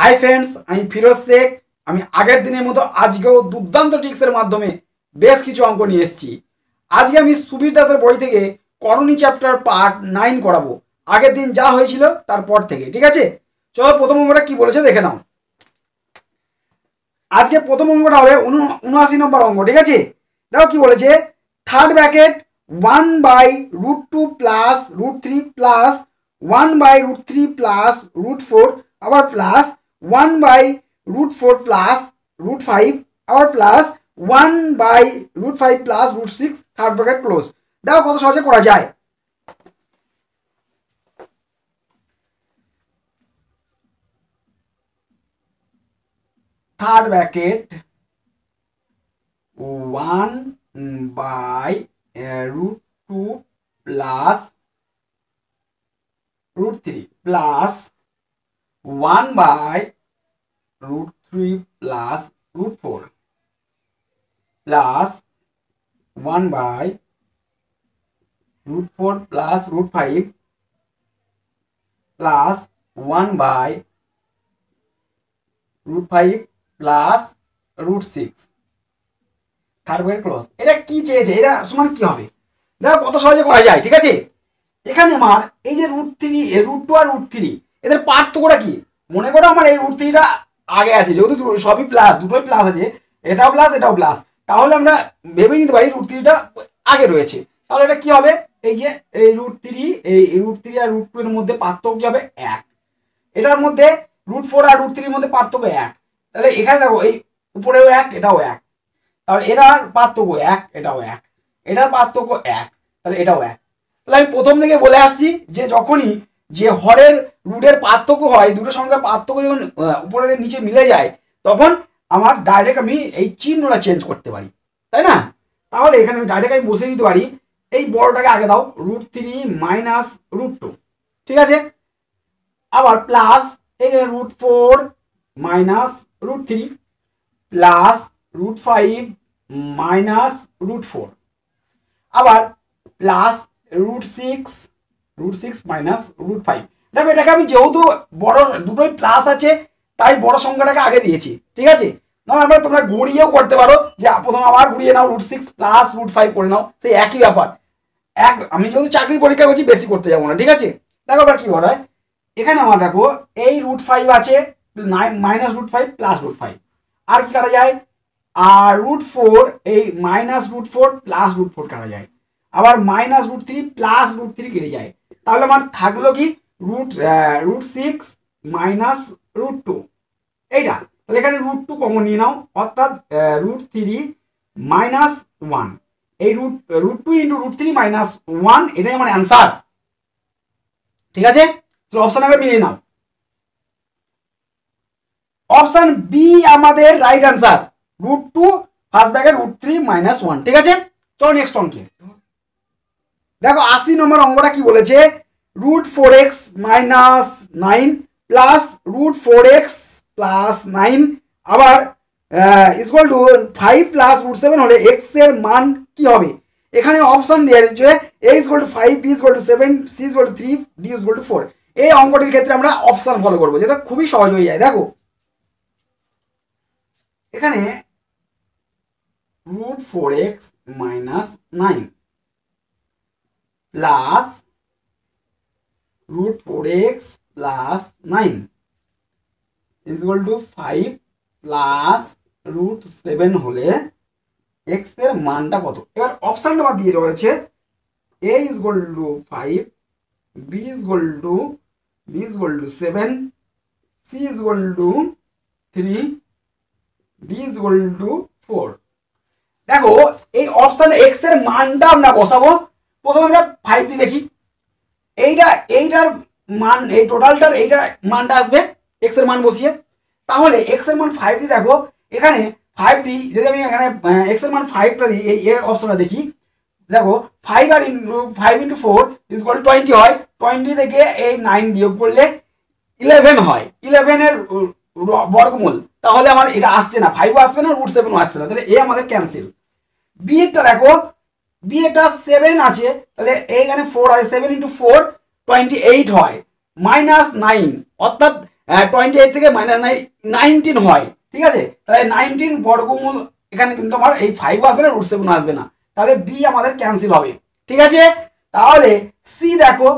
Hi friends, আমি ফিরোজ শেখ। আমি আগের দিনের মতো আজকেও দুর্দান্ত টিক্সের মাধ্যমে বেশ কিছু অঙ্ক নিয়ে এসেছি। আজকে আমি সুবীর দাসের বই থেকে করণী চ্যাপ্টার পার্ট 9 করাবো, আগের দিন যা হয়েছিল তারপর থেকে। ঠিক আছে, চলো প্রথম অঙ্কটা কি বলেছে দেখে নাও। আজকে প্রথম অঙ্কটা হবে 79 নম্বর অঙ্ক। ঠিক আছে, দেখো কি বলেছে, third bracket 1/√2 plus √3 plus 1/√3 plus √4 আবার প্লাস 1/√4 প্লাস √5 আবার plus 1/√5 plus √6, third bracket close. দেখো কত সহজে করা যায়। Third bracket 1/√2 plus √3 plus 1/√3 plus √4 plus 1/√4 plus √5 plus 1/√5 plus √6, third bracket close. এটা কি চেয়েছে, এটা সমান কি হবে, দেখো কত সহজে করা যায়। ঠিক আছে, এখানে আমার এই যে √2 আর √3 এদের পার্থক্যটা কি, মনে করো আমার এই √3টা আগে আছে, যেহেতু সবই প্লাস, দুটোই প্লাস আছে, এটাও প্লাস এটাও প্লাস, তাহলে আমরা ভেবে নিতে পারি √3টা আগে রয়েছে। তাহলে এটা কি হবে, এই যে এই √3 আর √2 এর মধ্যে পার্থক্য কি হবে 1, এটার মধ্যে √4 আর √3 এর মধ্যে পার্থক্য 1। তাহলে এখানে দেখো এই উপরেও 1 এটাও 1, তাহলে এটার পার্থক্য 1 এটাও 1, এটার পার্থক্য 1 তাহলে এটাও 1। তাহলে আমি প্রথম থেকে বলে আসছি যে যখনই যে হরের রুটের পার্থক্য হয়, দুটো সংখ্যার পার্থক্য যখন উপরের নিচে মিলে যায়, তখন আমার ডাইরেক্ট আমি এই চিহ্নটা চেঞ্জ করতে পারি, তাই না? তাহলে এখানে আমি ডাইরেক্ট আমি বসিয়ে দিতে পারি, এই বড়টাকে আগে দাও √3 মাইনাস √2, ঠিক আছে, আবার প্লাস এই যে √4 মাইনাস √3 প্লাস √5 মাইনাস √4 আবার প্লাস √6 মাইনাস √5। দেখো এটাকে আমি যেহেতু বড় দুটোই প্লাস আছে তাই বড় সংখ্যাটাকে আগে দিয়েছি। ঠিক আছে, নাও আমরা তোমরা ঘুরিয়েও করতে পারো, যে প্রথমে আবার ঘুরিয়ে নাও √6 প্লাস √5 করে নাও, সেই একই ব্যাপার। এক আমি যেহেতু চাকরি পরীক্ষা করছি বেশি করতে যাবো না। ঠিক আছে, দেখো আবার কি বলা হয়, এখানে আমার দেখো এই √5 আছে মাইনাস √5 প্লাস √5, আর কি কাটা যায়, আর √4 এই মাইনাস √4 প্লাস √4 কাটা যায়, আবার মাইনাস √3 প্লাস √3 কেটে যায়। তাহলে আমার থাকলো কি √6 মাইনাস √2 এইটা। তাহলে এখানে √2 কমন নিয়ে নাও, অর্থাৎ √3 মাইনাস 1, এই √2 ইন্টু √3 মাইনাস 1, এটাই আমার অ্যান্সার। ঠিক আছে, চলো অপশন আগে মিলিয়ে নাও। অপশন বি আমাদের right answer, √2 first bracket √3 minus 1। ঠিক আছে, চলো নেক্সট অঙ্কে। দেখো 80 নম্বর অঙ্কটা কি বলেছে, √4x minus 9 plus √4x plus 9 আবার ইকুয়াল টু 5 প্লাস √7 হলে x এর মান কি হবে। এখানে অপশন দেওয়া রয়েছে a equal to 5, b equal to 7, c equal to 3, d equal to 4। এই অঙ্কটির ক্ষেত্রে আমরা অপশন ফলো করবো, যেটা খুবই সহজ হয়ে যায়। দেখো এখানে √4x minus 9 plus √4x plus 9 equal to 5 plus √7 হলে x এর মানটা কত। এবার অপশানটা আমার দিয়ে রয়েছে a equal to 5, b equal to 7, c equal to 3, d equal to 4। দেখো এই অপশান x এর মানটা আমরা বসাবো। প্রথমে আমরা 5 দিয়ে দেখি, এইটার মান, এই টোটালটার এইটার মানটা আসবে x এর মান বসিয়ে। তাহলে x এর মান 5 দিয়ে দেখো, এখানে 5 দিয়ে যদি আমি এখানে x এর মান 5টা দিই, এর অপশনটা দেখি, দেখো 5 আর 5 ইন্টু 4 ইজ ইকুয়াল 20 হয়, 20 থেকে এই 9 বিয়োগ করলে 11 হয়, 11 এর বর্গমূল। তাহলে আমার এটা আসছে না, 5ও আসবে না, √7ও আসছে না, তাহলে এ আমাদের ক্যান্সেল। b এরটা দেখো, b এটা 7 আছে, তাহলে এইখানে 4 আছে, 7 ইন্টু 4 28 হয়, মাইনাস 9, অর্থাৎ 28 থেকে -19 হয় ঠিক আছে তাহলে 19 বর্গমূল এখানে কিন্তু আমার এই 5 আসবে না √7 আসবে না তাহলে b আমাদের ক্যান্সেল হবে ঠিক আছে তাহলে c দেখো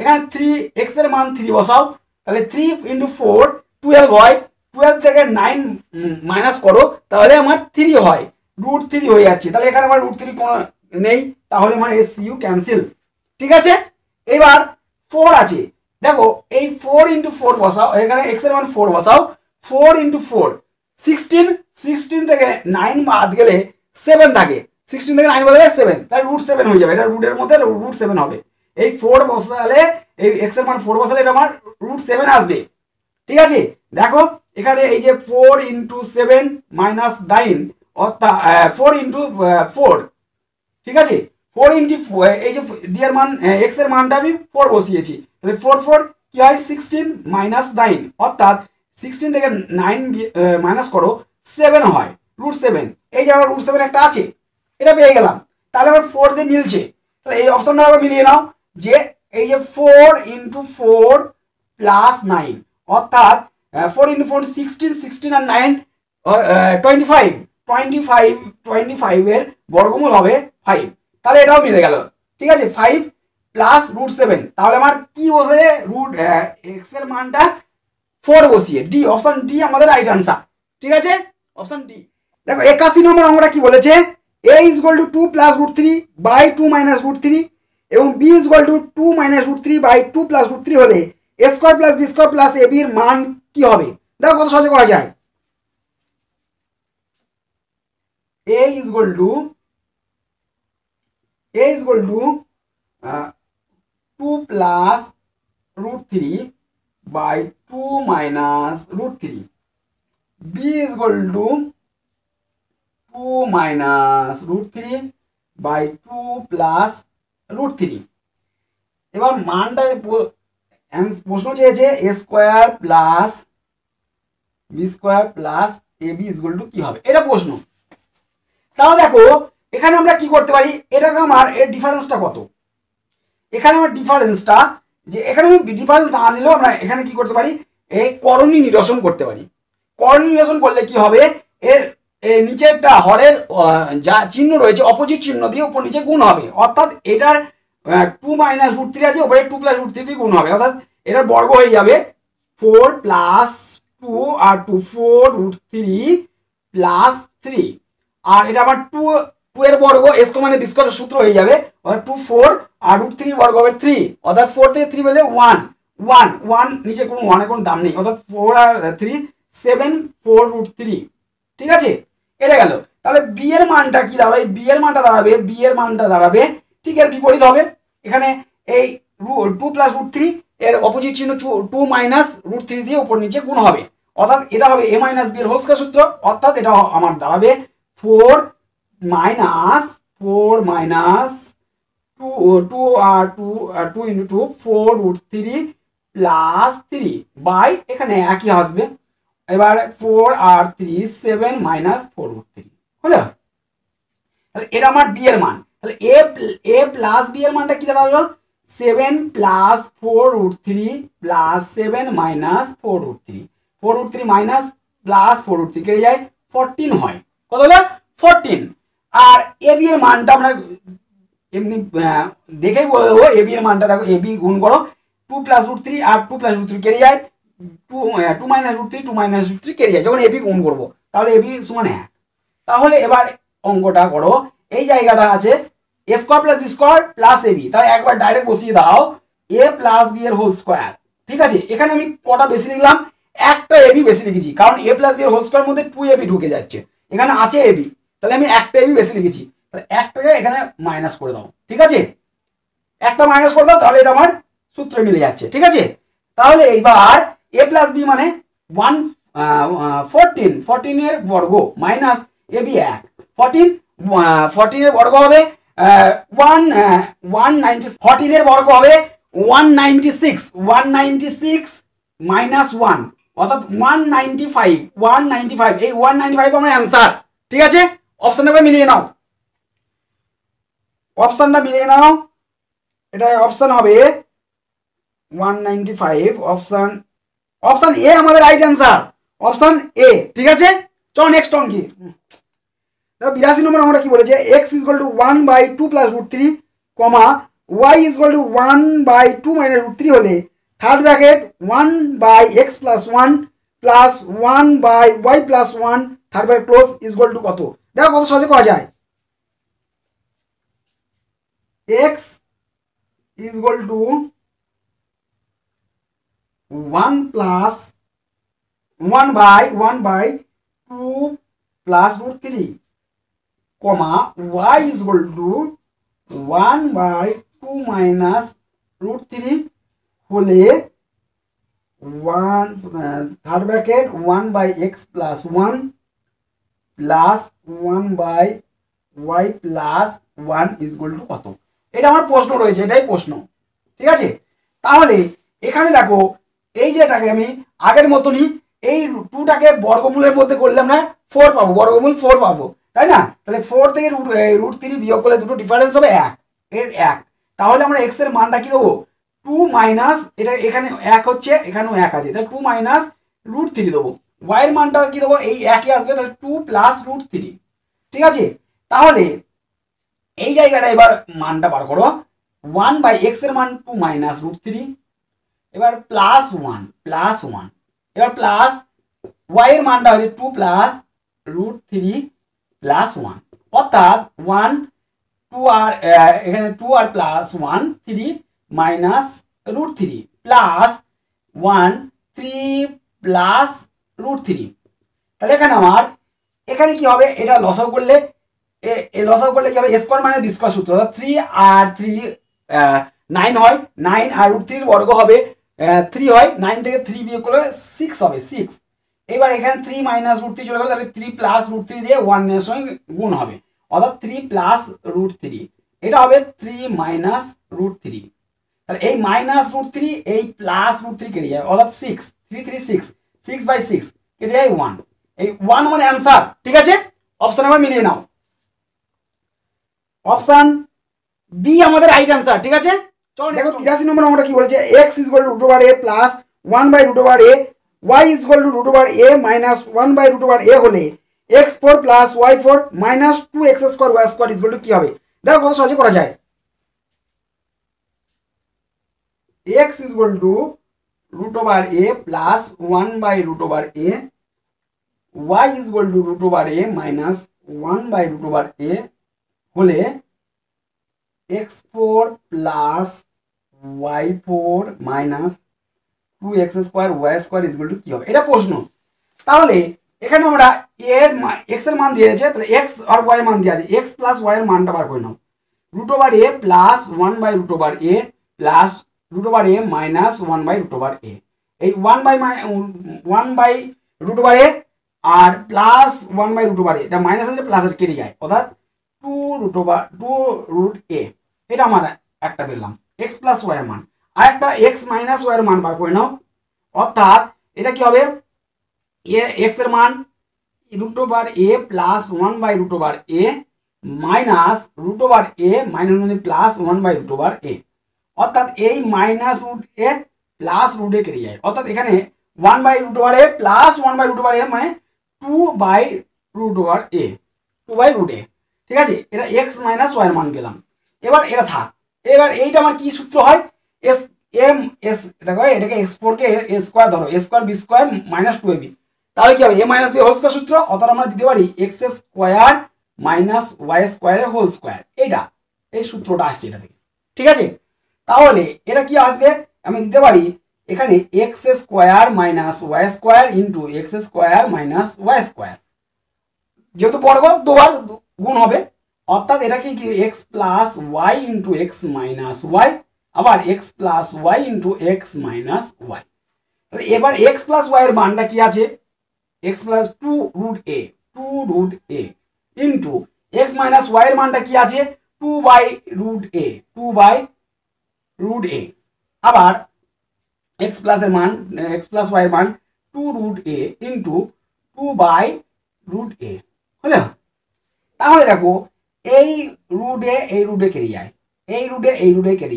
এখানে 3 x এর মান 3 বসাও তাহলে 3 * 4 12 হয় 12 থেকে 9 মাইনাস করো তাহলে আমার 3 হয় √3 হয়ে যাচ্ছে তাহলে এখানে আমার √3 কোন নেই তাহলে আমার এই cu ক্যান্সেল ঠিক আছে এবার 4 আছে দেখো এই 4 into 4 বসাও এখানে x এর মান 4 বসাও 4 into 4 16 16 থেকে 9 বাদ গেলে 7 থাকে 16 থেকে 9 বাদ গেলে 7 তাহলে √7 হয়ে যাবে এটা রুটের মধ্যে √7 হবে এই 4 বসালে এই x এর মান 4 বসালে এটা আমার √7 আসবে ঠিক আছে দেখো এখানে এই যে 4 into 7 minus 9 অর্থাৎ 4 into 4 ঠিক আছে 4 into 4 এই যে d এর মান x এর মানটা আমি 4 বসিয়েছি তাহলে 4 4 কি হয় 16 - 9 অর্থাৎ 16 থেকে 9 মাইনাস করো 7 হয় √7 এই যে আমার √7 একটা আছে এটা পেয়ে গেলাম তাহলে আমার 4 দিয়ে মিলছে তাহলে এই অপশনটা আবার মিলিয়ে নাও যে এই যে 4 * 4 + 9 অর্থাৎ 4 * 4 16 16 আর 9 25 25 25 এর বর্গমূল হবে 5 তাহলে এটাও মিলে গেল ঠিক আছে 5 प्लस √7 তাহলে আমার কি বসে x এর মানটা 4 বসিয়ে d অপশন d আমাদের রাইট आंसर ঠিক আছে অপশন d দেখো 81 নম্বর অঙ্কটা কি বলেছে a = 2 + √3 / 2 - √3 এবং b = 2 - √3 / 2 + √3 হলে a² + b² + ab এর মান কি হবে দেখো কত সহজে করা যায় a = 2 plus √3 by 2 minus √3 b is equal to 2 minus √3 by 2 plus √3 এবার মানটা প্রশ্ন চেয়েছে a square plus b square plus ab is equal to কি হবে এটা প্রশ্ন তাহলে দেখো এখানে আমরা কি করতে পারি এটাকে আমার এর ডিফারেন্সটা কত এখানে আমার ডিফারেন্সটা যে এখানে আমি ডিফারেন্স না নিলেও আমরা এখানে কি করতে পারি এই করণী নিরসন করতে পারি করণী নিরসন করলে কি হবে এর নিচেরটা হরের যা চিহ্ন রয়েছে অপোজিট চিহ্ন দিয়ে উপর নিচে গুণ হবে অর্থাৎ এটার 2 - √3 আছে উপরে 2 + √3 দিয়ে গুণ হবে অর্থাৎ এটার বর্গ হয়ে যাবে 4 + 2 আর 2 4 √3 + 3 আর এটা আমার 2 এর বর্গ s মানে b স্কয়ার সূত্র হয়ে যাবে আর 2 4 আর √3 বর্গ হবে 3 অর্থাৎ 4 থেকে 3 পেলে 1 1 1 নিচে কোনো 1 এর কোনো দাম নেই অর্থাৎ 4 আর 3 7 4 √3 ঠিক আছে এটা গেল তাহলে b এর মানটা কি দাঁড়াবে b এর মানটা দাঁড়াবে ঠিক এর বিপরীত হবে এখানে এই 2 + √3 এর অপোজিট চিহ্ন 2 - √3 দিয়ে উপর নিচে গুণ হবে অর্থাৎ এটা হবে a - b এর হোল স্কয়ার সূত্র অর্থাৎ এটা আমার দাঁড়াবে 4 minus 2 into 2 4 √3 plus 3 by এখানে একই আসবে এবার 4 আর 3 7 minus 4 √3 হলো তাহলে এটা আমার b এর মান তাহলে a plus b এর মানটা কি দাঁড়ালো 7 plus 4 √3 plus 7 minus 4 √3 4 √3 minus plus 4 √3 কেটে যায় 14 হয় কত হলো 14 আর ab এর মানটা আমরা এমনি দেখাই বলবো ab এর মানটা দেখো ab গুণ করো 2 + √3 আর 2 + √3 কেটে যায় 2 - √3 কেটে যায় যখন ab গুণ করব তাহলে ab সমান 1 তাহলে এবার অঙ্কটা করো এই জায়গাটা আছে a² + b² + ab তাহলে একবার ডাইরেক্ট বসিয়ে দাও a + b এর হোল স্কয়ার ঠিক আছে এখানে আমি কটা বেশি লিখলাম একটা ab বেশি লিখেছি কারণ a + b এর হোল স্কয়ার মধ্যে 2ab ঢুকে যাচ্ছে এখানে আছে ab তাহলে আমি একটা ab বেশি লিখেছি তাহলে একটাকে এখানে মাইনাস করে দাও ঠিক আছে একটা মাইনাস করে দাও তাহলে এটা আমার সূত্র মিলে যাচ্ছে ঠিক আছে তাহলে এইবার a + b মানে 14 14 এর বর্গ - ab 1 14 এর বর্গ হবে 190 14 এর বর্গ হবে 196 - 1 অর্থাৎ 195 এই 195 আমার आंसर ঠিক আছে অপশনটা মিলিয়ে নাও এটা অপশন হবে 195 অপশন ऑप्शन ए हमारे राइट आंसर ऑप्शन ए ठीक আছে চল नेक्स्ट অঙ্ক কি দেখো 82 নম্বর আমরা কি বলেছে x = 1/2 + √3 y = 1/2 - √3 হলে third bracket 1/x + 1 + 1/y + 1 third bracket close = কত দেখো কত সহজে করা যায় x is equal to 1 by 1 by 2 plus root 3 comma y is equal to 1 by 2 minus root 3 whole 1 third bracket 1 by x + 1 + 1 by y + 1 is equal to কত এটা আমার প্রশ্ন রয়েছে এটাই প্রশ্ন ঠিক আছে তাহলে এখানে দেখো এই যেটাকে আমি আগের মতই এই 2 টাকে বর্গমূলের মধ্যে করলে আমরা 4 পাবো বর্গমূল 4 পাবো তাই না তাহলে 4 থেকে √3 বিয়োগ করলে দুটো ডিফারেন্স হবে 1 এর 1 তাহলে আমরা x এর মানটা কি দেব 2 মাইনাস এটা এখানে 1 হচ্ছে এখানেও 1 আছে তাহলে 2 মাইনাস √3 দেব y এর মানটা কি দেব এই 1 ই আসবে তাহলে 2 + √3 ঠিক আছে তাহলে এই জায়গাটা এবার মানটা বার করো 1/x এর মান 2 - √3 এবার +1 এবার প্লাস y এর মানটা হচ্ছে 2 + √3 + 1 অর্থাৎ 1 2 আর এখানে 2 আর +1 3 - √3 +1 3 + √3 তাহলে এখানে আমার এখানে কি হবে এটা লসাগু করলে ए लसागु করলে কি হবে a স্কয়ার মানে b স্কয়ার সূত্র অর্থাৎ 3 আর 3 9 হয় 9 আর √3 এর বর্গ হবে 3 হয় 9 থেকে 3 বিয়োগ করলে 6 হবে 6 এবার এখানে 3 - √3 চলে গেল তাহলে 3 + √3 দিয়ে 1 এর সঙ্গে গুণ হবে অর্থাৎ 3 + √3 এটা হবে 3 - √3 তাহলে এই - √3 এই + √3 কেটে যায় অর্থাৎ 6 3 3 6 6/6 কেটে যায় 1 এই 1 মানে आंसर ঠিক আছে অপশন আমরা মিলিয়ে নাও ऑप्शन बी हमारे राइट आंसर ठीक है चलो देखो 83 नंबर अंकটা কি বলেছে x = √a + 1/√a y = √a - 1/√a হলে x4 + y4 - 2x2 y2 = কি হবে দেখো কত সহজে করা যায় x = √a + 1/√a y = √a - 1/√a হলে x4 + y4 - 2x2 y2 = কি হবে এটা প্রশ্ন তাহলে এখানে আমরা a এর x এর মান দিয়েছে তাহলে x আর y এর মান দেয়া আছে x + y এর মানটা বার করে নাও √a + 1/√a + √a - 1/√a এই 1/√a আর + 1/√a এটা মাইনাস আছে প্লাস এর কেটে যায় অর্থাৎ 2 root a এটা আমরা একটা পেলাম x + y এর মান আর একটা x - y এর মান বার করে নাও অর্থাৎ এটা কি হবে a x এর মান √a + 1/√a - √a - মানে +1/√a অর্থাৎ এই - √a + √a কেটে যায় অর্থাৎ এখানে 1/√a + 1/√a মানে 2/√a ঠিক আছে এটা x - y এর মান পেলাম এবার এটা থাক এবার এইটা আমার কি সূত্র হয় s m s দেখো এটাকে x4 কে a² ধরো a² b² - 2ab তাহলে কি হবে a - b হোল স্কয়ার সূত্র অতএব আমরা দিতে পারি x² - y² এর হোল স্কয়ার এটা এই সূত্রটা আসছে এটা থেকে ঠিক আছে তাহলে এটা কি আসবে আমি দিতে পারি এখানে x² - y² * x² - y² যেহেতু বর্গ দুবার গুণ হবে অর্থাৎ এটা কি x + y * x - y আবার x + y * x - y তাহলে এবার x + y এর মানটা কি আছে x + 2√a 2√a * x - y এর মানটা কি আছে 2/√a 2/√a আবার x + এর মান x + y এর মান 2√a * 2/√a হলো তাহলে দেখো এই রুটে কেটে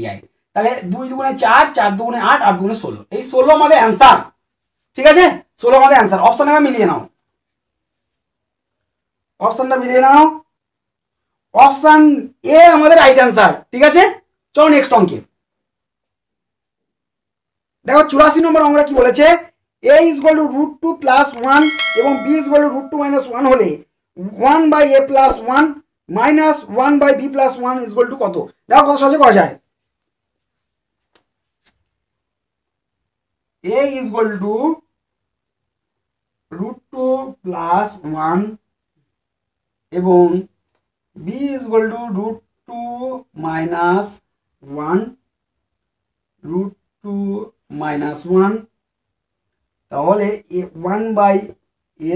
যায় তাহলে 2 * 2 = 4 4 * 2 = 8 8 * 2 = 16 এই 16 আমাদের आंसर ঠিক আছে 16 আমাদের आंसर অপশন আমরা মিলিয়ে নাও অপশনটা মিলিয়ে নাও অপশন এ আমাদের রাইট आंसर ঠিক আছে চলো নেক্সট অঙ্কে দেখো 84 নম্বর অঙ্কটা কি বলেছে a = √2 + 1 এবং b = √2 - 1 হলে 1/a + 1 - 1/b + 1 = কত দেখো কত সহজে করা যায় a = √2 + 1 एवं b = √2 - 1 √2 - 1 তাহলে a 1/a +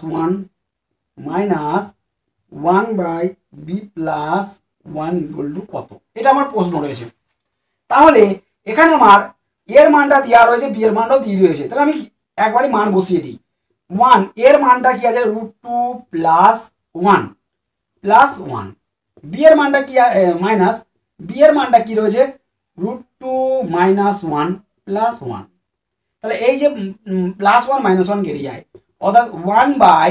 1 - 1/b + 1 = কত এটা আমার প্রশ্ন রয়েছে তাহলে এখানে আমার a এর মানটা দেয়া রয়েছে b এর মানও দেয়া রয়েছে তাহলে আমি একবারই মান বসিয়ে দিই 1 এর মানটা কি আছে √2 + 1 b এর মানটা কি माइनस b এর মানটা কি রয়েছে √2 - 1 + 1 তাহলে এই যে +1 -1 কেটে যায় অর্থাৎ 1/2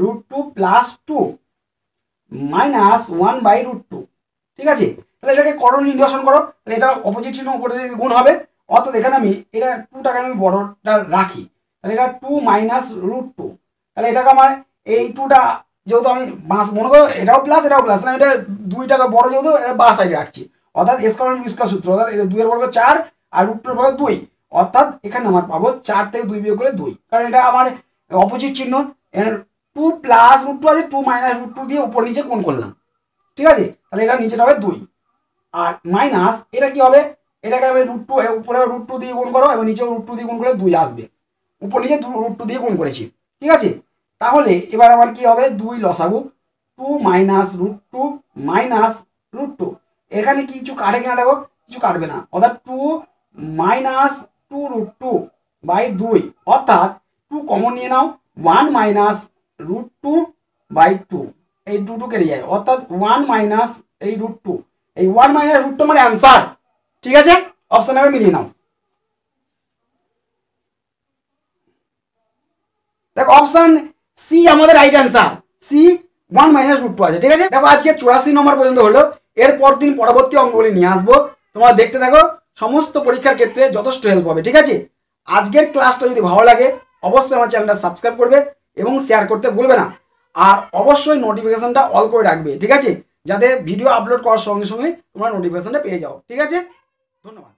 √2 +2 - 1/√2 ঠিক আছে তাহলে এটাকে করণ নির্ণয় করো তাহলে এটা অপোজিট চিহ্ন করে দিলে গুণ হবে অতএব এখানে আমি এটা 2 টাকে আমি বড়টা রাখি তাহলে এটা 2 -√2 তাহলে এটাকে আমার এই 2 টা যেহেতু আমি বাস মনে করো এটাও প্লাস না এটা 2 টাকা বড় যেহেতু এটা বাস সাইডে রাখছি অর্থাৎ a² - b² সূত্র অর্থাৎ এটা 2 এর বর্গ 4 আর √2 এর বর্গ 2 অর্থাৎ এখানে আমার পাবো 4 থেকে 2 বিয়োগ করলে 2 কারণ এটা আমার অপোজিট চিহ্ন 2 +√2 আছে 2 -√2 দিয়ে উপর নিচে গুণ করলাম ঠিক আছে তাহলে এটা নিচেটা হবে 2 আর মাইনাস এটা কি হবে এটাকে আমি √2 উপরে √2 দিয়ে গুণ করো এবং নিচে √2 দিয়ে গুণ করলে 2 আসবে উপর নিচে √2 দিয়ে গুণ করেছি ঠিক আছে তাহলে এবার আমার কি হবে 2 লসাগু 2 - √2 - এখানে কিছু কাটে কিনা দেখো কিছু কাটবে না অর্থাৎ 2 - 2√2 / 2 অর্থাৎ 2 কমন নিয়ে নাও 1 - √2 / 2 এই 2 2 কেটে যায় অর্থাৎ 1 - এই √2 এই 1 - √2 মানে आंसर ঠিক আছে অপশন আমরা মিলিয়ে নাও দেখো অপশন সি আমাদের রাইট आंसर সি 1 - √2 আছে ঠিক আছে দেখো আজকে 84 নম্বর পর্যন্ত হলো এর পরদিন পরবর্তী অঙ্কগুলি নিয়ে আসবো তোমরা দেখতে থাকো সমস্ত পরীক্ষার ক্ষেত্রে যথেষ্ট হেল্প হবে ঠিক আছে আজকের ক্লাসটা যদি ভালো লাগে অবশ্যই আমার চ্যানেলটা সাবস্ক্রাইব করবে এবং শেয়ার করতে ভুলবে না আর অবশ্যই নোটিফিকেশনটা অল করে রাখবে ঠিক আছে যাতে ভিডিও আপলোড করার সঙ্গে সঙ্গে তোমরা নোটিফিকেশনটা পেয়ে যাও ঠিক আছে ধন্যবাদ